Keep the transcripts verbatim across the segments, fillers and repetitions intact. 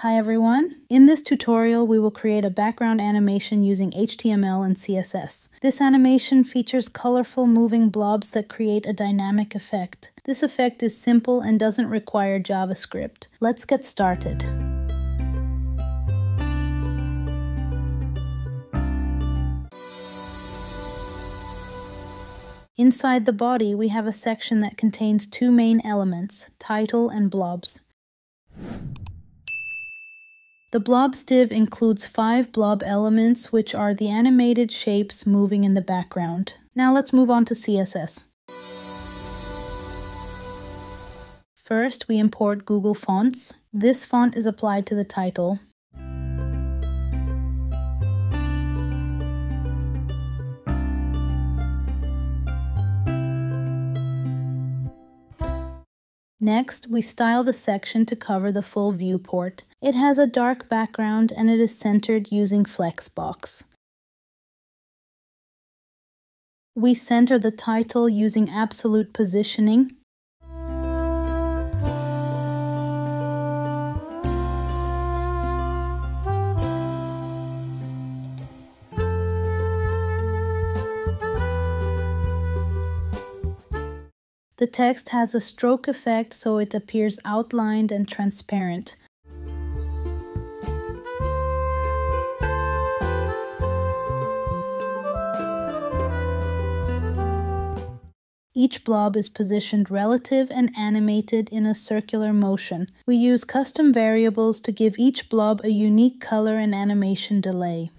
Hi everyone! In this tutorial we will create a background animation using H T M L and C S S. This animation features colorful moving blobs that create a dynamic effect. This effect is simple and doesn't require JavaScript. Let's get started. Inside the body we have a section that contains two main elements, title and blobs. The blobs div includes five blob elements, which are the animated shapes moving in the background. Now let's move on to C S S. First, we import Google Fonts. This font is applied to the title. Next, we style the section to cover the full viewport. It has a dark background and it is centered using Flexbox. We center the title using absolute positioning. The text has a stroke effect, so it appears outlined and transparent. Each blob is positioned relative and animated in a circular motion. We use custom variables to give each blob a unique color and animation delay.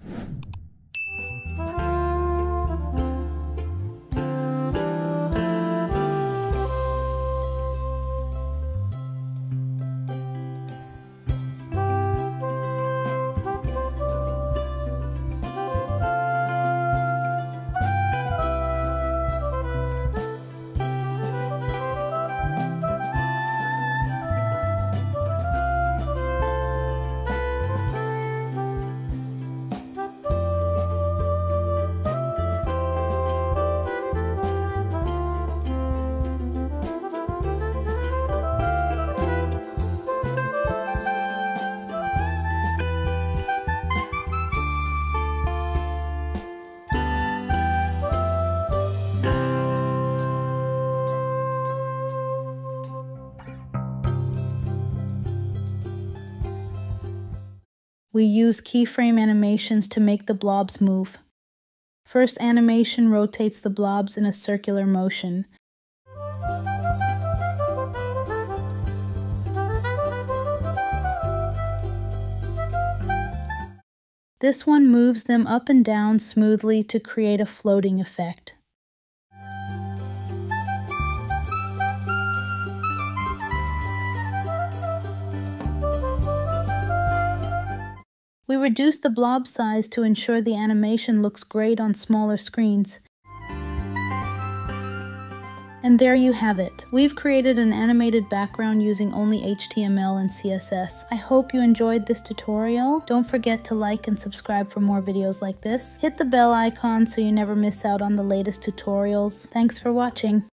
We use keyframe animations to make the blobs move. First animation rotates the blobs in a circular motion. This one moves them up and down smoothly to create a floating effect. We reduce the blob size to ensure the animation looks great on smaller screens. And there you have it. We've created an animated background using only H T M L and C S S. I hope you enjoyed this tutorial. Don't forget to like and subscribe for more videos like this. Hit the bell icon so you never miss out on the latest tutorials. Thanks for watching.